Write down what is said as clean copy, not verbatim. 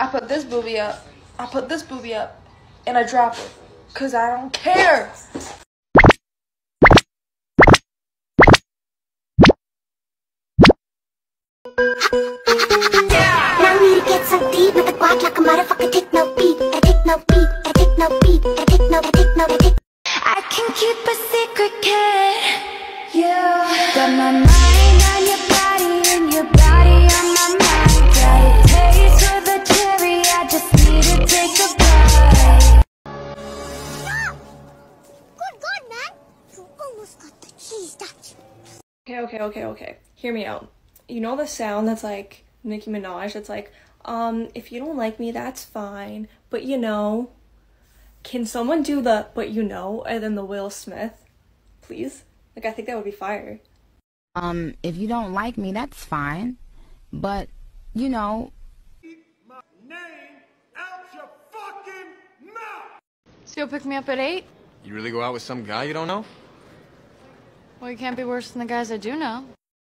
I put this booby up, I put this booby up, and I drop it, cause I don't care. Yeah. Now we get so deep with the quad like a motherfucker, take no beat, I take no beat, I take no beat, I take no, I take no, I take. I can keep a secret, kid. You got my mind on your body and your body on my mind. Got a taste for the cherry, I just need to take a bite. Stop! Good God, man! You almost got the cheese touch. Okay. Hear me out. You know the sound that's like Nicki Minaj, that's like, if you don't like me, that's fine, but you know, can someone do the, but you know, and then the Will Smith, please? Like, I think that would be fire. If you don't like me, that's fine, but, you know. Keep my name out your fucking mouth! So you'll pick me up at 8? You really go out with some guy you don't know? Well, you can't be worse than the guys I do know.